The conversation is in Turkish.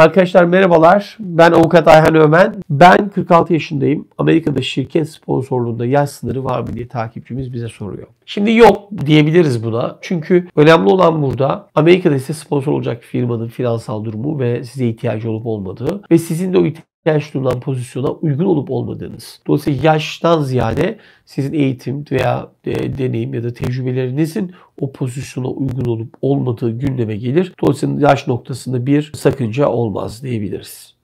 Arkadaşlar merhabalar, ben avukat Ayhan Ömen. Ben 46 yaşındayım. Amerika'da şirket sponsorluğunda yaş sınırı var mı diye takipçimiz bize soruyor. Şimdi yok diyebiliriz buna. Çünkü önemli olan burada Amerika'da size sponsor olacak firmanın finansal durumu ve size ihtiyacı olup olmadığı ve sizin de o ihtiyaç duyulan pozisyona uygun olup olmadığınız. Dolayısıyla yaştan ziyade sizin eğitim veya deneyim ya da tecrübelerinizin o pozisyona uygun olup olmadığı gündeme gelir. Dolayısıyla yaş noktasında bir sakınca olmaz diyebiliriz.